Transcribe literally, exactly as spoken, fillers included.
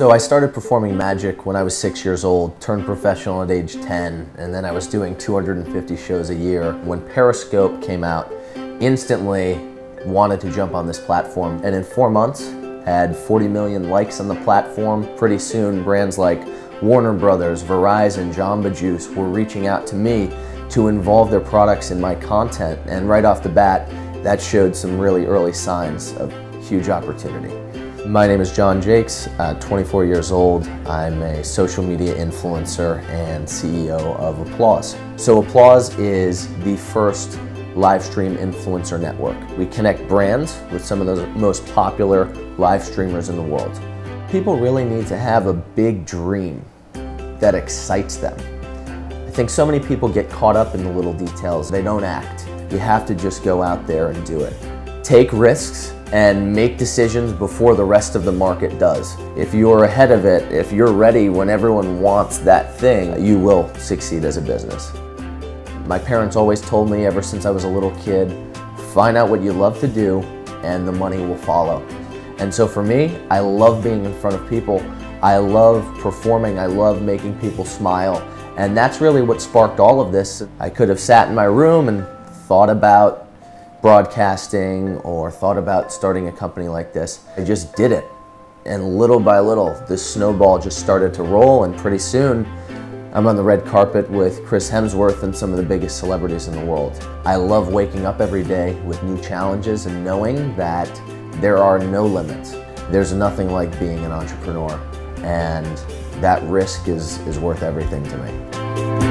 So I started performing magic when I was six years old, turned professional at age ten, and then I was doing two hundred fifty shows a year. When Periscope came out, instantly wanted to jump on this platform, and in four months, had forty million likes on the platform. Pretty soon, brands like Warner Brothers, Verizon, Jamba Juice were reaching out to me to involve their products in my content, and right off the bat, that showed some really early signs of huge opportunity. My name is Jon Jacques, uh, twenty-four years old. I'm a social media influencer and C E O of Applause. So Applause is the first live stream influencer network. We connect brands with some of the most popular live streamers in the world. People really need to have a big dream that excites them. I think so many people get caught up in the little details. They don't act. You have to just go out there and do it. Take risks and make decisions before the rest of the market does. If you're ahead of it, if you're ready when everyone wants that thing, you will succeed as a business. My parents always told me ever since I was a little kid, find out what you love to do and the money will follow. And so for me, I love being in front of people. I love performing. I love making people smile. And that's really what sparked all of this. I could have sat in my room and thought about broadcasting or thought about starting a company like this. I just did it, and little by little this snowball just started to roll, and pretty soon I'm on the red carpet with Chris Hemsworth and some of the biggest celebrities in the world. I love waking up every day with new challenges and knowing that there are no limits. There's nothing like being an entrepreneur, and that risk is, is worth everything to me.